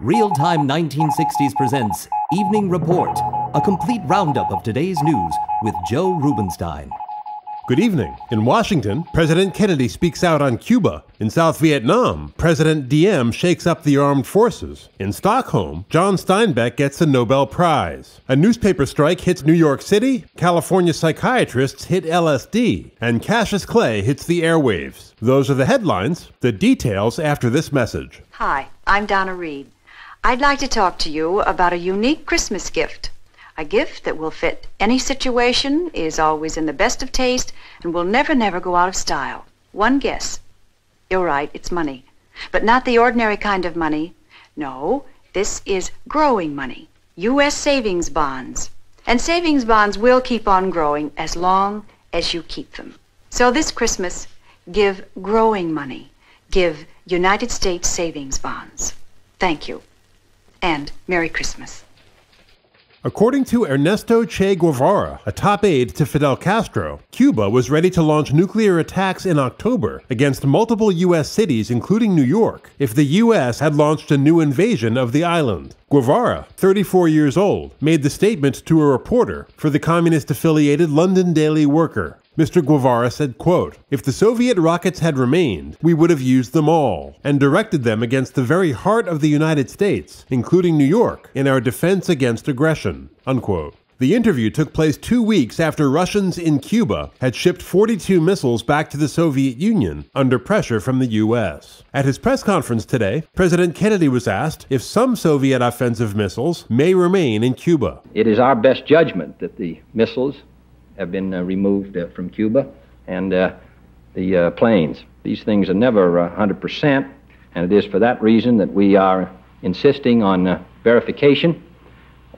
Real Time 1960s presents Evening Report, a complete roundup of today's news with Joe Rubenstein. Good evening. In Washington, President Kennedy speaks out on Cuba. In South Vietnam, President Diem shakes up the armed forces. In Stockholm, John Steinbeck gets a Nobel Prize. A newspaper strike hits New York City, California psychiatrists hit LSD, and Cassius Clay hits the airwaves. Those are the headlines, the details after this message. Hi, I'm Donna Reed. I'd like to talk to you about a unique Christmas gift. A gift that will fit any situation, is always in the best of taste, and will never go out of style. One guess. You're right, it's money. But not the ordinary kind of money. No, this is growing money. U.S. savings bonds. And savings bonds will keep on growing as long as you keep them. So this Christmas, give growing money. Give United States savings bonds. Thank you. And Merry Christmas. According to Ernesto Che Guevara, a top aide to Fidel Castro, Cuba was ready to launch nuclear attacks in October against multiple U.S. cities, including New York, if the U.S. had launched a new invasion of the island. Guevara, 34 years old, made the statement to a reporter for the communist-affiliated London Daily Worker. Mr. Guevara said, quote, "If the Soviet rockets had remained, we would have used them all, and directed them against the very heart of the United States, including New York, in our defense against aggression," unquote. The interview took place 2 weeks after Russians in Cuba had shipped 42 missiles back to the Soviet Union under pressure from the U.S. At his press conference today, President Kennedy was asked if some Soviet offensive missiles may remain in Cuba. "It is our best judgment that the missiles have been removed from Cuba, and the planes. These things are never 100%, and it is for that reason that we are insisting on verification,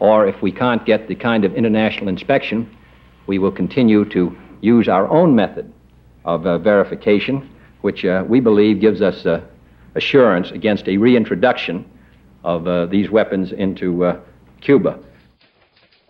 or if we can't get the kind of international inspection, we will continue to use our own method of verification, which we believe gives us assurance against a reintroduction of these weapons into Cuba."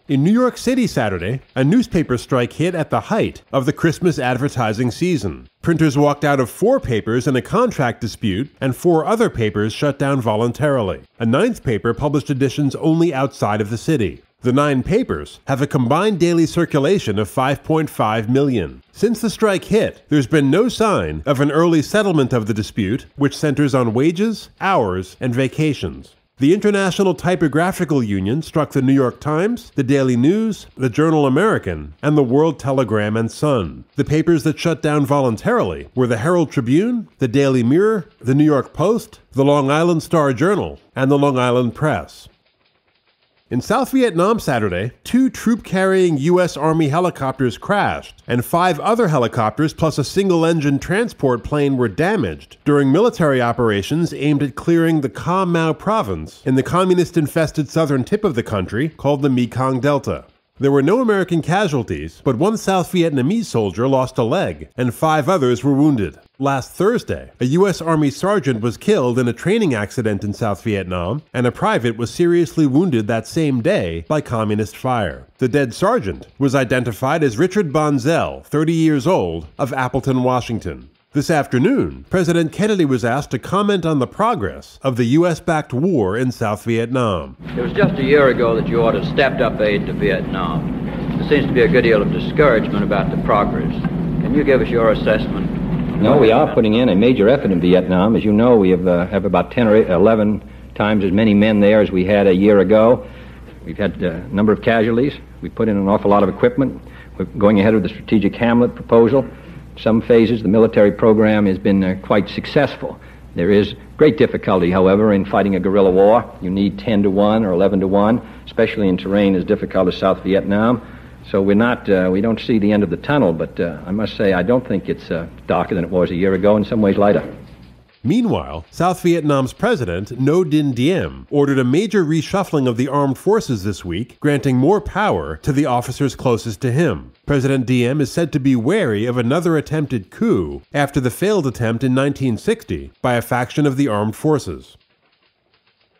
In New York City Saturday, a newspaper strike hit at the height of the Christmas advertising season. Printers walked out of 4 papers in a contract dispute, and 4 other papers shut down voluntarily. A 9th paper published editions only outside of the city. The 9 papers have a combined daily circulation of 5.5 million. Since the strike hit, there's been no sign of an early settlement of the dispute, which centers on wages, hours, and vacations. The International Typographical Union struck the New York Times, the Daily News, the Journal American, and the World Telegram and Sun. The papers that shut down voluntarily were the Herald Tribune, the Daily Mirror, the New York Post, the Long Island Star-Journal, and the Long Island Press. In South Vietnam Saturday, 2 troop-carrying U.S. Army helicopters crashed, and 5 other helicopters plus a single-engine transport plane were damaged during military operations aimed at clearing the Ca Mau province in the communist-infested southern tip of the country called the Mekong Delta. There were no American casualties, but 1 South Vietnamese soldier lost a leg, and 5 others were wounded. Last Thursday, a U.S. Army sergeant was killed in a training accident in South Vietnam, and a private was seriously wounded that same day by communist fire. The dead sergeant was identified as Richard Bonzel, 30 years old, of Appleton, Washington. This afternoon, President Kennedy was asked to comment on the progress of the U.S.-backed war in South Vietnam. "It was just a year ago that you ought to have stepped up aid to Vietnam. There seems to be a good deal of discouragement about the progress. Can you give us your assessment?" "No, we are putting in a major effort in Vietnam. As you know, we have about 10 or 11 times as many men there as we had a year ago. We've had a number of casualties. We put in an awful lot of equipment. We're going ahead with the strategic Hamlet proposal. Some phases, the military program has been quite successful. There is great difficulty, however, in fighting a guerrilla war. You need 10 to 1 or 11 to 1, especially in terrain as difficult as South Vietnam. So we're not, we don't see the end of the tunnel, but I must say I don't think it's darker than it was a year ago, in some ways lighter." Meanwhile, South Vietnam's president, Ngo Dinh Diem, ordered a major reshuffling of the armed forces this week, granting more power to the officers closest to him. President Diem is said to be wary of another attempted coup after the failed attempt in 1960 by a faction of the armed forces.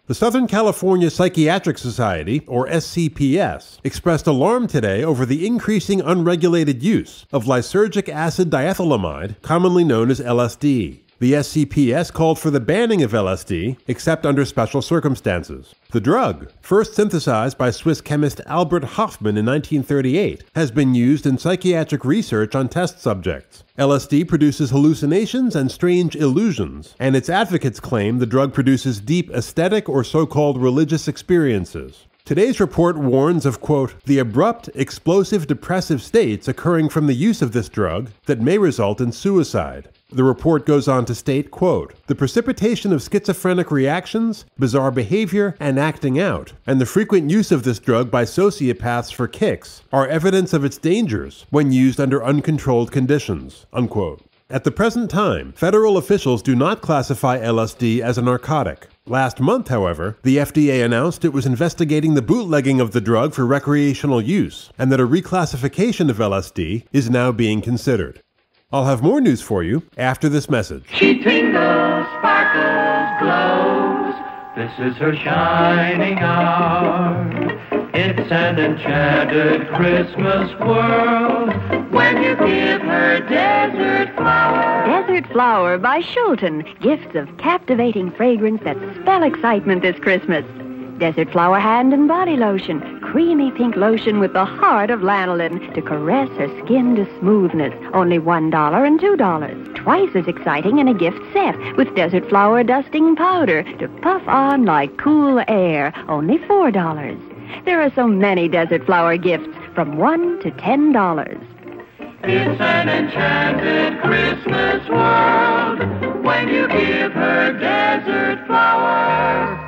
The Southern California Psychiatric Society, or SCPS, expressed alarm today over the increasing unregulated use of lysergic acid diethylamide, commonly known as LSD. The SCPS called for the banning of LSD, except under special circumstances. The drug, first synthesized by Swiss chemist Albert Hoffmann in 1938, has been used in psychiatric research on test subjects. LSD produces hallucinations and strange illusions, and its advocates claim the drug produces deep aesthetic or so-called religious experiences. Today's report warns of, quote, the abrupt, explosive, depressive states occurring from the use of this drug that may result in suicide. The report goes on to state, quote, the precipitation of schizophrenic reactions, bizarre behavior, and acting out, and the frequent use of this drug by sociopaths for kicks are evidence of its dangers when used under uncontrolled conditions, unquote. At the present time, federal officials do not classify LSD as a narcotic. Last month, however, the FDA announced it was investigating the bootlegging of the drug for recreational use, and that a reclassification of LSD is now being considered. I'll have more news for you after this message. She twinkles, sparkles, glows. This is her shining hour. It's an enchanted Christmas world when you give her Desert Flower. Desert Flower by Shulton. Gifts of captivating fragrance that spell excitement this Christmas. Desert Flower hand and body lotion. Creamy pink lotion with the heart of lanolin to caress her skin to smoothness. Only $1 and $2. Twice as exciting in a gift set with Desert Flower dusting powder to puff on like cool air. Only $4. There are so many Desert Flower gifts, from $1 to $10. It's an enchanted Christmas world when you give her Desert Flower.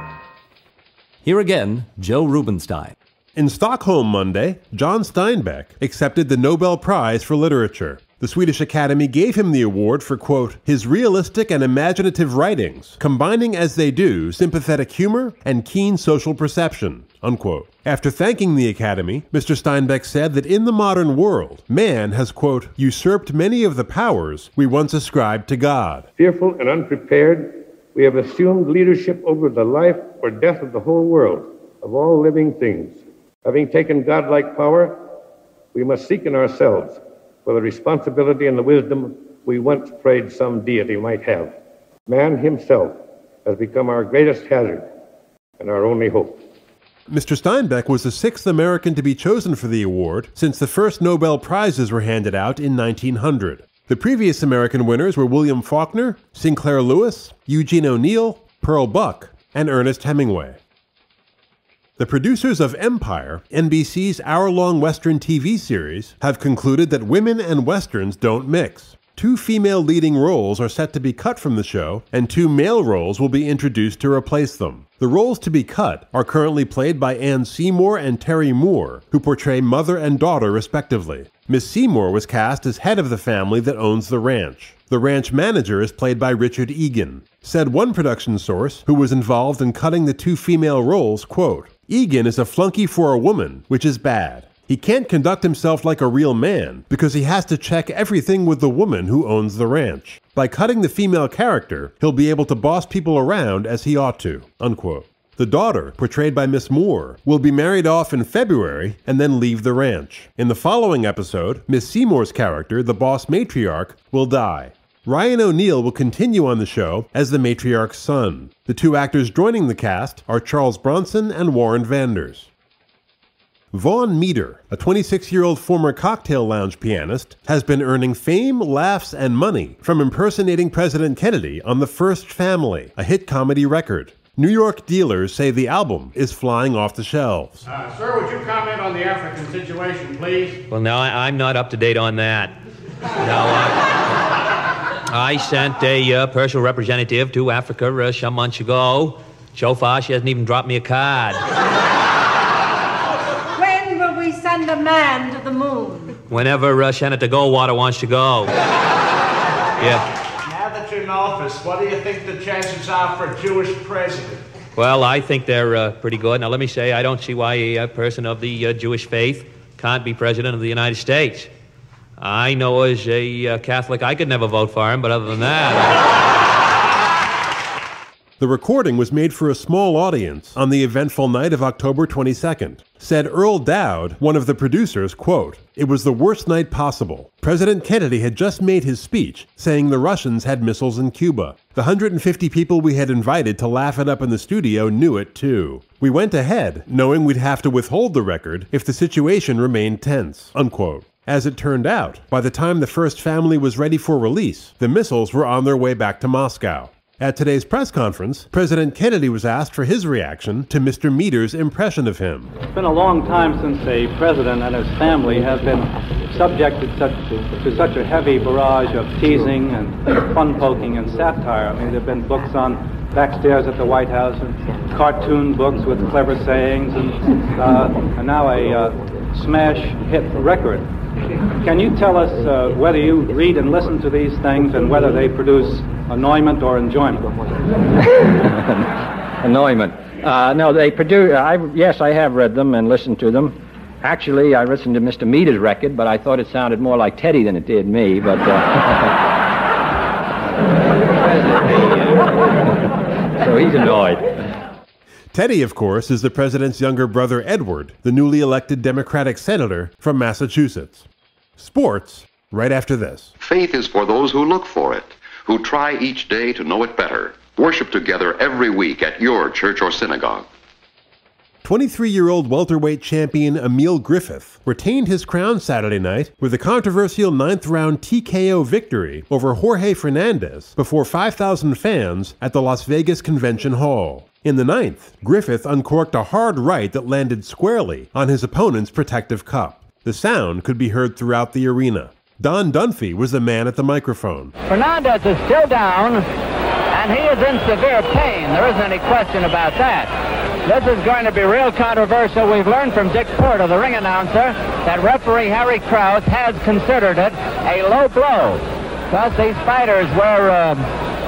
Here again, Joe Rubenstein. In Stockholm Monday, John Steinbeck accepted the Nobel Prize for Literature. The Swedish Academy gave him the award for, quote, his realistic and imaginative writings, combining as they do sympathetic humor and keen social perception, unquote. After thanking the Academy, Mr. Steinbeck said that in the modern world, man has, quote, usurped many of the powers we once ascribed to God. Fearful and unprepared, we have assumed leadership over the life or death of the whole world, of all living things. Having taken godlike power, we must seek in ourselves for the responsibility and the wisdom we once prayed some deity might have. Man himself has become our greatest hazard and our only hope. Mr. Steinbeck was the sixth American to be chosen for the award since the first Nobel Prizes were handed out in 1900. The previous American winners were William Faulkner, Sinclair Lewis, Eugene O'Neill, Pearl Buck, and Ernest Hemingway. The producers of Empire, NBC's hour-long Western TV series, have concluded that women and Westerns don't mix. 2 female leading roles are set to be cut from the show, and 2 male roles will be introduced to replace them. The roles to be cut are currently played by Ann Seymour and Terry Moore, who portray mother and daughter respectively. Miss Seymour was cast as head of the family that owns the ranch. The ranch manager is played by Richard Egan. Said one production source, who was involved in cutting the 2 female roles, quote, Egan is a flunky for a woman, which is bad. He can't conduct himself like a real man because he has to check everything with the woman who owns the ranch. By cutting the female character, he'll be able to boss people around as he ought to, unquote. The daughter, portrayed by Miss Moore, will be married off in February and then leave the ranch. In the following episode, Miss Seymour's character, the boss matriarch, will die. Ryan O'Neill will continue on the show as the matriarch's son. The 2 actors joining the cast are Charles Bronson and Warren Vanders. Vaughn Meader, a 26-year-old former cocktail lounge pianist, has been earning fame, laughs, and money from impersonating President Kennedy on The First Family, a hit comedy record. New York dealers say the album is flying off the shelves. Sir, would you comment on the African situation, please? Well, no, I'm not up to date on that. No, I sent a personal representative to Africa some months ago. So far, she hasn't even dropped me a card. When will we send a man to the moon? Whenever Senator Goldwater wants to go. Yeah. Now that you're in office, what do you think the chances are for a Jewish president? Well, I think they're pretty good. Now, let me say, I don't see why a person of the Jewish faith can't be president of the United States. I know as a Catholic, I could never vote for him, but other than that... The recording was made for a small audience on the eventful night of October 22nd. Said Earl Dowd, one of the producers, quote, "It was the worst night possible. President Kennedy had just made his speech, saying the Russians had missiles in Cuba. The 150 people we had invited to laugh it up in the studio knew it too. We went ahead, knowing we'd have to withhold the record if the situation remained tense," unquote. As it turned out, by the time the First Family was ready for release, the missiles were on their way back to Moscow. At today's press conference, President Kennedy was asked for his reaction to Mr. Meader's impression of him. It's been a long time since a president and his family have been subjected to such a heavy barrage of teasing and fun-poking and satire. I mean, there have been books on Backstairs at the White House and cartoon books with clever sayings and now a smash hit record. Can you tell us whether you read and listen to these things and whether they produce annoyment or enjoyment? Annoyment. No, they produce... yes, I have read them and listened to them. Actually, I listened to Mr. Meader's record, but I thought it sounded more like Teddy than it did me, but... So he's annoyed. Teddy, of course, is the president's younger brother Edward, the newly elected Democratic senator from Massachusetts. Sports, right after this. Faith is for those who look for it, who try each day to know it better. Worship together every week at your church or synagogue. 23-year-old welterweight champion Emil Griffith retained his crown Saturday night with a controversial ninth-round TKO victory over Jorge Fernandez before 5,000 fans at the Las Vegas Convention Hall. In the ninth, Griffith uncorked a hard right that landed squarely on his opponent's protective cup. The sound could be heard throughout the arena. Don Dunphy was the man at the microphone. Fernandez is still down, and he is in severe pain. There isn't any question about that. This is going to be real controversial. We've learned from Dick Porter, the ring announcer, that referee Harry Krause has considered it a low blow. Thus, these fighters were,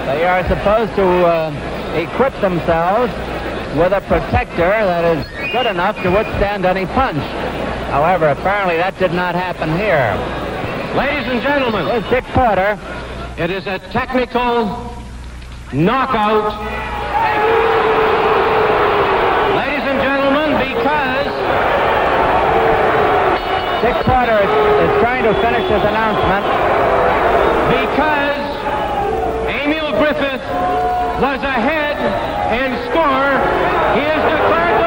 they are supposed to equip themselves with a protector that is good enough to withstand any punch. However, apparently that did not happen here. Ladies and gentlemen, this is Dick Porter. It is a technical knockout. Dick Porter is trying to finish his announcement. Because Emil Griffith was ahead and score, he is declared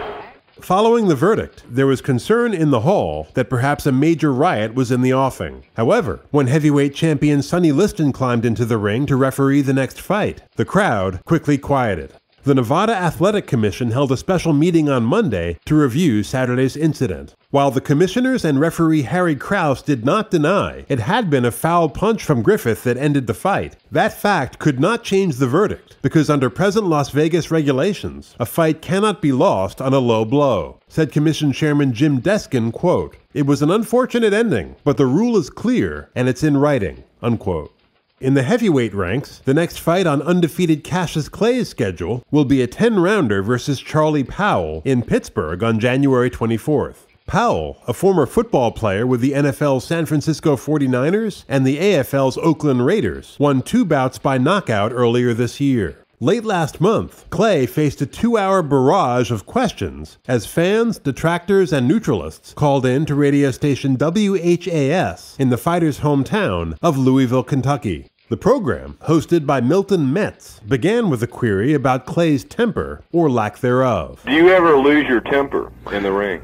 the winner. Still following the verdict, there was concern in the hall that perhaps a major riot was in the offing. However, when heavyweight champion Sonny Liston climbed into the ring to referee the next fight, the crowd quickly quieted. The Nevada Athletic Commission held a special meeting on Monday to review Saturday's incident. While the commissioners and referee Harry Krause did not deny it had been a foul punch from Griffith that ended the fight, that fact could not change the verdict, because under present Las Vegas regulations, a fight cannot be lost on a low blow. Said Commission Chairman Jim Deskin, quote, "It was an unfortunate ending, but the rule is clear and it's in writing," unquote. In the heavyweight ranks, the next fight on undefeated Cassius Clay's schedule will be a 10-rounder versus Charlie Powell in Pittsburgh on January 24th. Powell, a former football player with the NFL's San Francisco 49ers and the AFL's Oakland Raiders, won 2 bouts by knockout earlier this year. Late last month, Clay faced a 2-hour barrage of questions as fans, detractors, and neutralists called in to radio station WHAS in the fighter's hometown of Louisville, Kentucky. The program, hosted by Milton Metz, began with a query about Clay's temper or lack thereof. Do you ever lose your temper in the ring?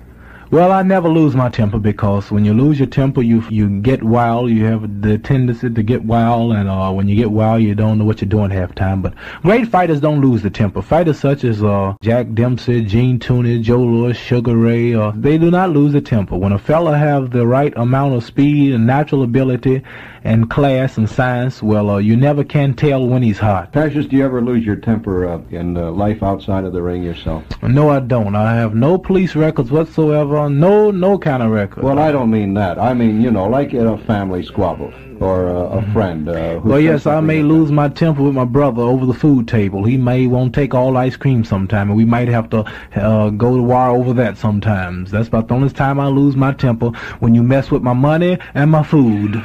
Well, I never lose my temper, because when you lose your temper, you get wild. You have the tendency to get wild, and when you get wild, you don't know what you're doing half time. But great fighters don't lose the temper. Fighters such as Jack Dempsey, Gene Tooney, Joe Louis, Sugar Ray, they do not lose the temper. When a fella have the right amount of speed and natural ability and class and science, well, you never can tell when he's hot. Cassius, do you ever lose your temper in life outside of the ring yourself? No, I don't. I have no police records whatsoever. No kind of record. Well, I don't mean that. I mean, you know, like in a family squabble or a friend. Well, yes, I may lose my temper with my brother over the food table. He may won't take all ice cream sometime, and we might have to go to war over that sometimes. That's about the only time I lose my temper, when you mess with my money and my food.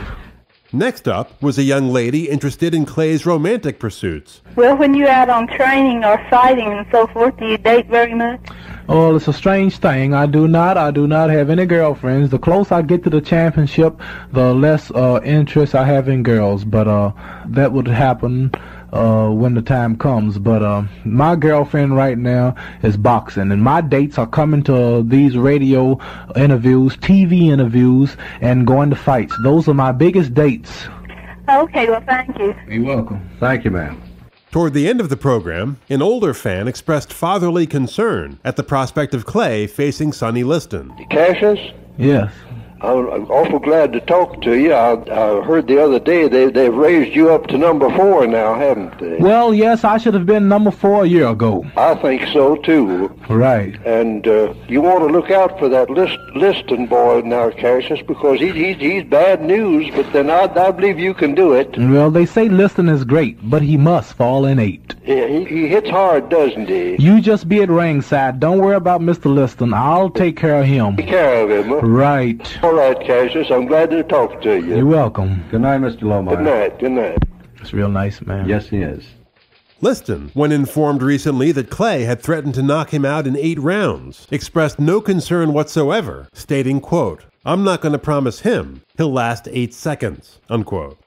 Next up was a young lady interested in Clay's romantic pursuits. Well, when you're out on training or fighting and so forth, do you date very much? Oh, it's a strange thing. I do not have any girlfriends. The closer I get to the championship, the less interest I have in girls. But that would happen when the time comes. But my girlfriend right now is boxing, and my dates are coming to these radio interviews, TV interviews, and going to fights. Those are my biggest dates. Okay, well, thank you. You're welcome. Thank you, ma'am. Toward the end of the program, an older fan expressed fatherly concern at the prospect of Clay facing Sonny Liston. Cassius? Yes. I'm awful glad to talk to you. I heard the other day they've raised you up to number 4 now, haven't they? Well, yes, I should have been number 4 a year ago. I think so, too. Right. And you want to look out for that Liston boy now, Cassius, because he's bad news, but then I believe you can do it. Well, they say Liston is great, but he must fall in 8. Yeah, he hits hard, doesn't he? You just be at ringside. Don't worry about Mr. Liston. I'll take care of him. Take care of him. Huh? Right. All right, Cassius. I'm glad to talk to you. You're welcome. Good night, Mr. Lomar. Good night. Good night. He's a real nice man. Yes, he is. Liston, when informed recently that Clay had threatened to knock him out in 8 rounds, expressed no concern whatsoever, stating, quote, "I'm not going to promise him he'll last 8 seconds," unquote.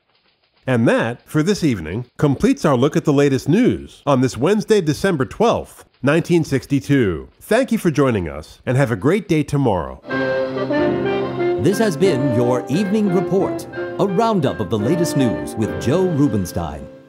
And that, for this evening, completes our look at the latest news on this Wednesday, December 12th, 1962. Thank you for joining us, and have a great day tomorrow. This has been your Evening Report, a roundup of the latest news with Joe Rubenstein.